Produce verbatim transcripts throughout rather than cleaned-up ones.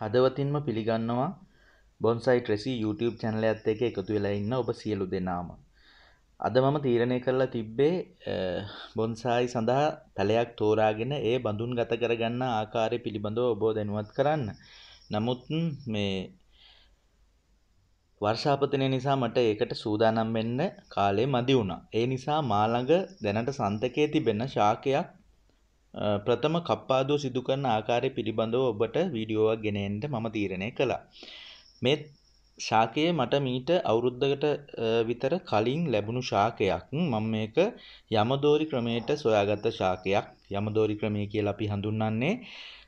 හදවතින්ම පිළිගන්නවා බොන්සයි ට්‍රෙසි YouTube channel එකත් එක්ක එකතු වෙලා ඉන්න ඔබ සියලු දෙනාම. අද මම තීරණය කරලා තිබ්බේ බොන්සයි සඳහා පැලයක් තෝරාගෙන ඒ බඳුන්ගත කරගන්න ආකාරය පිළිබඳව ඔබව දැනුවත් කරන්න. නමුත් මේ වර්ෂාපතනය නිසා මට ඒකට සූදානම් වෙන්න කාලේ මදි වුණා. ඒ නිසා මා ළඟ දැනට සන්තකයේ තිබෙන ශාකයක් ප්‍රථම කප්පාදුව සිදු කරන ආකාරය පිළිබඳව ඔබට වීඩියෝවක් ගෙන එන්න මම තීරණය කළා. මේ ශාකයේ මට මීට අවුරුද්දකට විතර කලින් ලැබුණු ශාකයක්. මම මේක යමදෝරි ක්‍රමයට සොයාගත්ත ශාකයක්. යමදෝරි ක්‍රමය කියලා අපි හඳුන්වන්නේ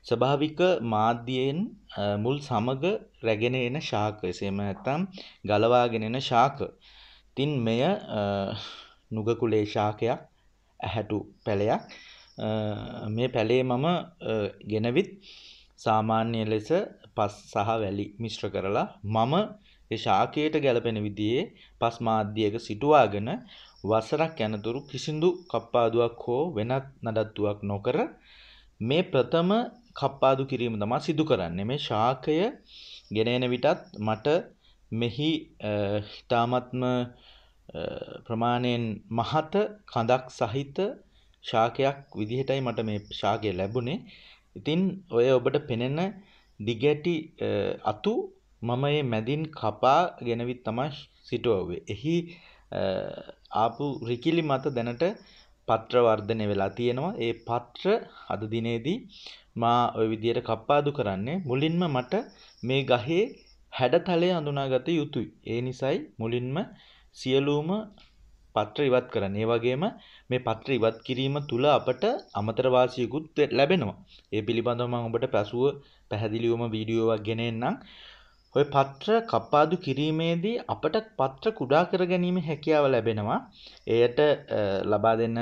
ස්වභාවික මාධ්‍යයෙන් මුල් සමග රැගෙන එන ශාක. එසේම නැත්නම් ගලවාගෙන එන ශාක. ඉතින් මෙය නුග කුලේ ශාකයක්, ඇහැටු පැලයක්. මේ පැලේ මම ගෙනවිත් සාමාන්‍ය ලෙස පස් සහ වැලි මිශ්‍ර කරලා මම ඒ ශාකයට ගැලපෙන විදිහේ පස් මාධ්‍යයක සිටුවාගෙන වසරක් යනතුරු කිසිඳු කප්පාදුවක් හෝ වෙනත් නඩත්තුවක් නොකර මේ ප්‍රථම කප්පාදු කිරීම තමයි සිදු කරන්නේ. මේ ශාකය ගෙන එන විටත් මට මෙහි ඊටාත්ම ප්‍රමාණයෙන් මහත කඳක් සහිත ශාකයක් විදිහටයි මට මේ ශාකය ලැබුණේ. ඉතින් ඔය ඔබට පෙනෙන දිගැටි අතු මම මේ මැදින් කපා ගෙනවිත් තමයි සිටුවුවේ. එහි ආපු රිකිලි මත දැනට පත්‍ර වර්ධනය වෙලා තියෙනවා. ඒ පත්‍ර අද දිනේදී මා ওই විදියට කප්පාදු කරන්නේ. මුලින්ම මට මේ ගහේ හැඩතලය හඳුනාගත යුතුයි. ඒ නිසායි මුලින්ම සියලුම පත්‍ර ඉවත් කරන්නේ. ඒ වගේම මේ පත්‍ර ඉවත් කිරීම තුල අපට අමතර වාසියකුත් ලැබෙනවා. ඒ පිළිබඳව මම ඔබට පසුව පැහැදිලිවම වීඩියෝවක් ගෙන එන්නම්. ඔය පත්‍ර කප්පාදු කිරීමේදී අපට පත්‍ර කුඩා කරගැනීමේ හැකියාව ලැබෙනවා. එයට ලබා දෙන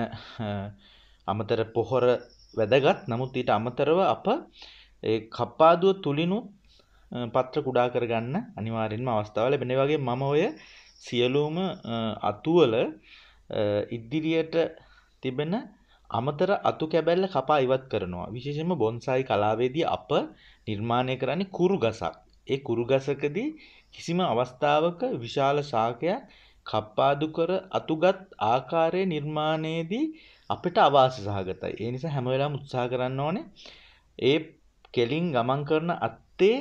අමතර පොහොර වැදගත්. නමුත් ඊට අමතරව අප ඒ කප්පාදුව තුලිනුත් පත්‍ර කුඩා කරගන්න අනිවාර්යෙන්ම අවස්ථාව ලැබෙනවා. ඒ වගේ මම ඔය සියලුම අතුවල ඉදිරියට තිබෙන අමතර අතු කැබැල්ල කපා ඉවත් කරනවා. විශේෂයෙන්ම බොන්සයි කලාවේදී අප නිර්මාණය කරන්නේ කුරු ගසක්. ඒ කුරු ගසකදී කිසිම අවස්ථාවක විශාල ශාකයක් කප්පාදු කර අතුගත් ආකාරයේ නිර්මාණයේදී අපිට අවාසි සහගතයි. ඒ නිසා හැම වෙලාවෙම උත්සාහ කරන්න ඕනේ ඒ කෙලින් ගමන් කරන අත්තේ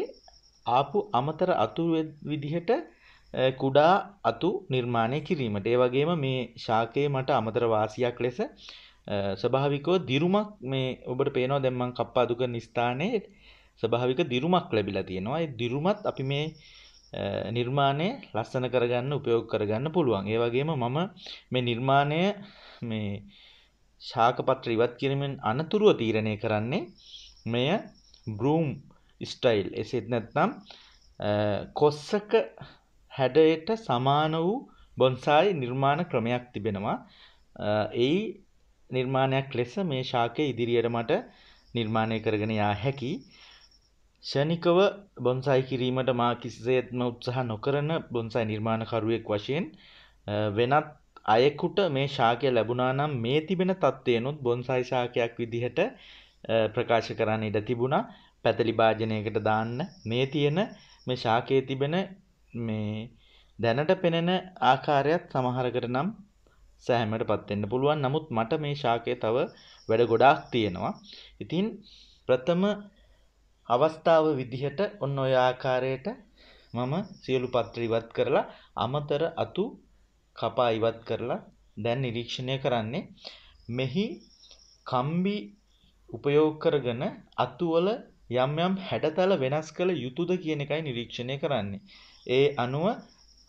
ආපු අමතර අතු විදිහට කුඩා අතු නිර්මාණය කිරීමට. ඒ වගේම මේ ශාකයේ මට අමතර වාසියක් ලෙස ස්වභාවිකව දිරුමක් මේ ඔබට පේනවා. දැන් මම කප්පාදු කරන ස්ථානයේ ස්වභාවික දිරුමක් ලැබිලා තියෙනවා. ඒ දිරුමත් අපි මේ නිර්මාණය ලස්සන කරගන්න උපයෝග කරගන්න පුළුවන්. ඒ වගේම මම මේ නිර්මාණය මේ ශාක පත්‍ර ඉවත් කිරීමෙන් අනතුරුව තීරණය කරන්නේ මෙය බ්‍රූම් ස්ටයිල්. එසේත් නැත්නම් කොස්සක හැඩයට සමාන වූ බොන්සයි නිර්මාණ ක්‍රමයක් තිබෙනවා. ඒ නිර්මාණයක් ලෙස මේ ශාකයේ ඉදිරියට මට නිර්මාණය කරගෙන යා හැකි. ශනිකව බොන්සයි කිරීමට මා කිසිසේත්ම උත්සාහ නොකරන බොන්සයි නිර්මාණකරුවෙක් වශයෙන් වෙනත් අයෙකුට මේ ශාකය ලැබුණා නම් මේ තිබෙන තත්ත්වයනොත් බොන්සයි ශාකයක් විදිහට ප්‍රකාශ කරන්න ඉඩ තිබුණා. පැතලි භාජනයකට දාන්න මේ තියෙන මේ ශාකයේ තිබෙන මේ දැනට පෙනෙන ආකාරයත් සමහරකට නම් සෑහීමටපත් වෙන්න පුළුවන්. නමුත් මට මේ ශාකයේ තව වැඩ ගොඩාක් තියෙනවා. ඉතින් ප්‍රථම අවස්ථාව විදිහට ඔන්න ඔය ආකාරයට මම සියලු පත්‍ර ඉවත් කරලා අමතර අතු කපා ඉවත් කරලා දැන් නිරීක්ෂණය කරන්නේ මෙහි කම්බි උපයෝග කරගෙන අතුවල යම් යම් හැඩතල වෙනස් කළ යුතුද කියන එකයි නිරීක්ෂණය කරන්නේ. ඒ අනුව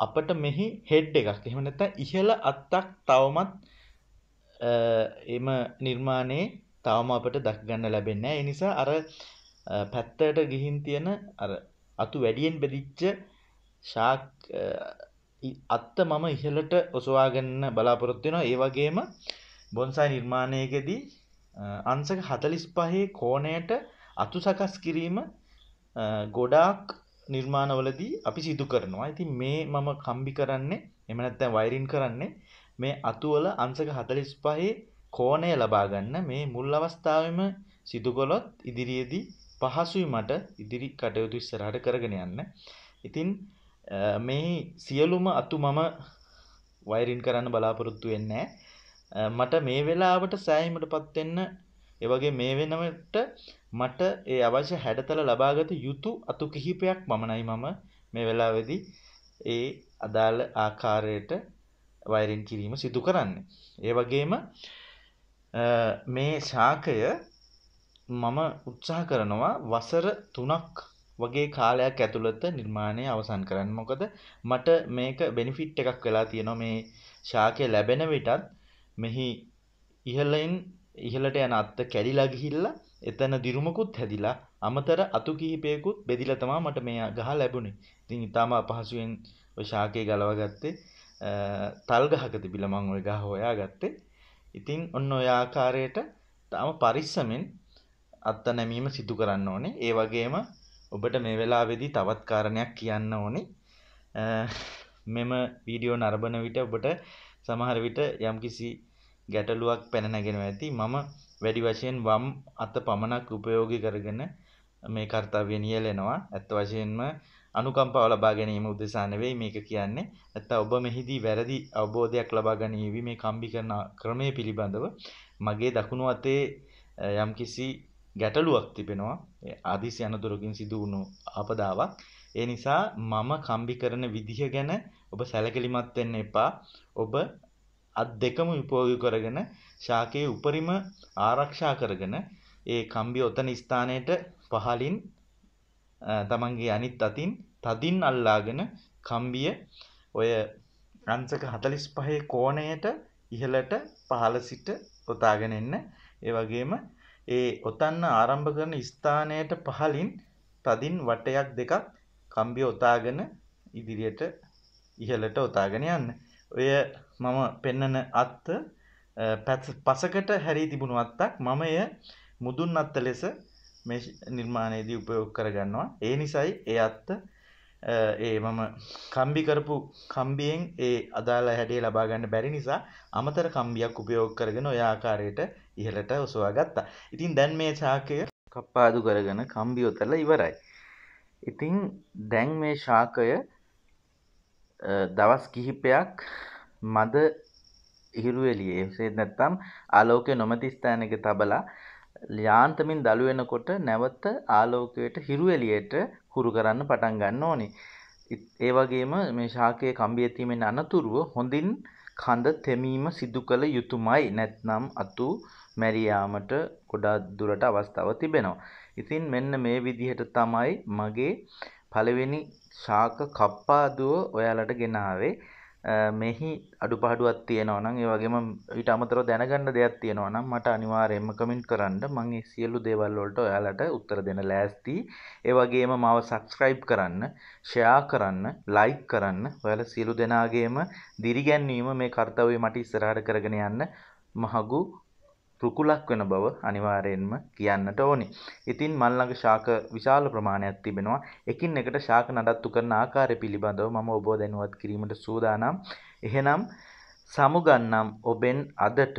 අපට මෙහි හෙඩ් එකක් එහෙම නැත්නම් ඉහළ අත්තක් තවමත් එම නිර්මාණයේ තවම අපට දක් ගන්න ලැබෙන්නේ නැහැ. ඒ නිසා අර පැත්තට ගිහින් තියෙන අර අතු වැඩියෙන් බෙදිච්ච ශාක අත්ත මම ඉහළට ඔසවා ගන්න බලාපොරොත්තු වෙනවා. ඒ වගේම බොන්සයි නිර්මාණයකදී අංශක හතළිස් පහේ කෝණයට අතු සකස් කිරීම ගොඩාක් නිර්මාණවලදී අපි සිදු කරනවා. ඉතින් මේ මම කම්බි කරන්නේ එහෙම නැත්නම් වයරින් කරන්නේ මේ අතුවල අංශක හතළිස් පහේ කෝණය ලබා ගන්න. මේ මුල් අවස්ථාවේම සිදු කළොත් ඉදිරියේදී පහසුයි මට ඉදිරි කටයුතු ඉස්සරහට කරගෙන යන්න. ඉතින් මේ සියලුම අතු මම වයරින් කරන්න බලාපොරොත්තු වෙන්නේ නැහැ. මට මේ වෙලාවට සෑහීමටපත් වෙන්න ඒ වගේ මේ වෙනමට මට ඒ අවශ්‍ය හැඩතල ලබාගත යුතු අතු කිහිපයක් මමයි මම මේ වෙලාවේදී ඒ අදාළ ආකාරයට වයරින් කිරීම සිදු කරන්නේ. ඒ වගේම මේ ශාකය මම උත්සාහ කරනවා වසර තුනක් වගේ කාලයක් ඇතුළත නිර්මාණය අවසන් කරන්න. මොකද මට මේක බෙනිෆිට් එකක් වෙලා තියෙනවා. මේ ශාකය ලැබෙන විටත් මෙහි ඉහළින් ඉහළට යන අත්ත කැඩිලා ගිහිල්ලා එතන දිරුමකුත් හැදිලා අමතර අතු කිහිපයකුත් බෙදිලා තමයි මට මේ ගහ ලැබුණේ. ඉතින් ඊටාම අපහසුයෙන් ඔය ශාකේ ගලවගත්තේ තල් ගහක තිබිලා මම ඔය ගහ හොයාගත්තේ. ඉතින් ඔන්න ඔය ආකාරයට තාම පරිස්සමෙන් අත්ත නැමීම සිදු කරන්න ඕනේ. ඒ වගේම ඔබට මේ වෙලාවේදී තවත් කාරණයක් කියන්න ඕනේ. මෙම වීඩියෝ නරඹන විට ඔබට සමහර විට යම්කිසි ගැටලුවක් පැන නැගෙනවා ඇති. මම වැඩි වශයෙන් වම් අත පමණක් උපයෝගී කරගෙන මේ කාර්යය නියැලෙනවා. ඇත්ත වශයෙන්ම අනුකම්පාව ලබා ගැනීම උදෙසා නෙවෙයි මේක කියන්නේ. ඇත්ත ඔබ මෙහිදී වැරදි අවබෝධයක් ලබා ගනීවි මේ කම්බි කරන ක්‍රමයේ පිළිබඳව. මගේ දකුණු අතේ යම්කිසි ගැටලුවක් තිබෙනවා. ආදිසි අනතුරකින් සිදු වුණු ආපදාවක්. ඒ නිසා මම කම්බි කරන විදිහ ගැන ඔබ සැලකිලිමත් වෙන්න එපා. ඔබ අත් දෙකම උපයෝගී කරගෙන ශාකයේ උපරිම ආරක්ෂා කරගෙන ඒ කම්බිය ඔතන ස්ථානයට පහලින් තමන්ගේ අනිත් අතින් තදින් අල්ලාගෙන කම්බිය ඔය අංශක හතළිස් පහේ කෝණයට ඉහළට පහළ සිට ඔතාගෙන එන්න. ඒ වගේම ඒ ඔතන්න ආරම්භ කරන ස්ථානයට පහලින් තදින් වටයක් දෙකක් කම්බිය ඔතාගෙන ඉදිරියට ඉහළට ඔතාගෙන යන්න. ඔය මම පෙන්නන අත් පසකට හැරී තිබුණු අත්තක් මම එය මුදුන් අත්ත ලෙස මේ නිර්මාණයේදී උපයෝග කරගන්නවා. ඒ නිසයි ඒ අත්ත ඒ මම කම්බි කරපු කම්බියෙන් ඒ අදාළ හැඩය ලබා ගන්න බැරි නිසා අමතර කම්බියක් උපයෝග කරගෙන ඔය ආකාරයට ඉහළට ඔසවා ගත්තා. ඉතින් දැන් මේ ශාකය කප්පාදු කරගෙන කම්බි ඔතලා ඉවරයි. ඉතින් දැන් මේ ශාකය දවස් කිහිපයක් මද ඉහිළු එළියේ එසේ නැත්නම් ආලෝකය නොමැති ස්ථානයක තබලා යාන්තමින් දළු වෙනකොට නැවත ආලෝකයට හිරු එළියට හුරු කරන්න පටන් ගන්න ඕනේ. ඒ වගේම මේ ශාකයේ කම්බියේ තියෙන අනතුරුව හොඳින් කඳ තෙමීම සිදු කළ යුතුයමයි. නැත්නම් අතු මැරී යාමට ගොඩාක් දුරට අවස්ථාව තිබෙනවා. ඉතින් මෙන්න මේ විදිහට තමයි මගේ පළවෙනි ශාක කප්පාදුව ඔයාලට ගෙනාවේ. මෙහි අඩුපාඩුවක් තියෙනවා නම් ඒ වගේම ඊට අමතරව දැනගන්න දෙයක් තියෙනවා නම් මට අනිවාර්යයෙන්ම කමෙන්ට් කරන්න. මම මේ සියලු දේවල් වලට ඔයාලට උත්තර දෙන්න ලෑස්ති. ඒ වගේම මාව subscribe කරන්න, share කරන්න, like කරන්න. ඔයාලා සියලු දෙනාගේම දිරිගැන්වීම මේ කාර්යය මට ඉස්සරහට කරගෙන යන්න මහඟු රුකුලක් වෙන බව අනිවාර්යයෙන්ම කියන්නට ඕනේ. ඉතින් මල් ළඟ ශාක විශාල ප්‍රමාණයක් තිබෙනවා. එකින් එකට ශාක නඩත්තු කරන ආකාරය පිළිබඳව මම ඔබව දැනුවත් කිරීමට සූදානම්. එහෙනම් සමුගන්නම් ඔබෙන් අදට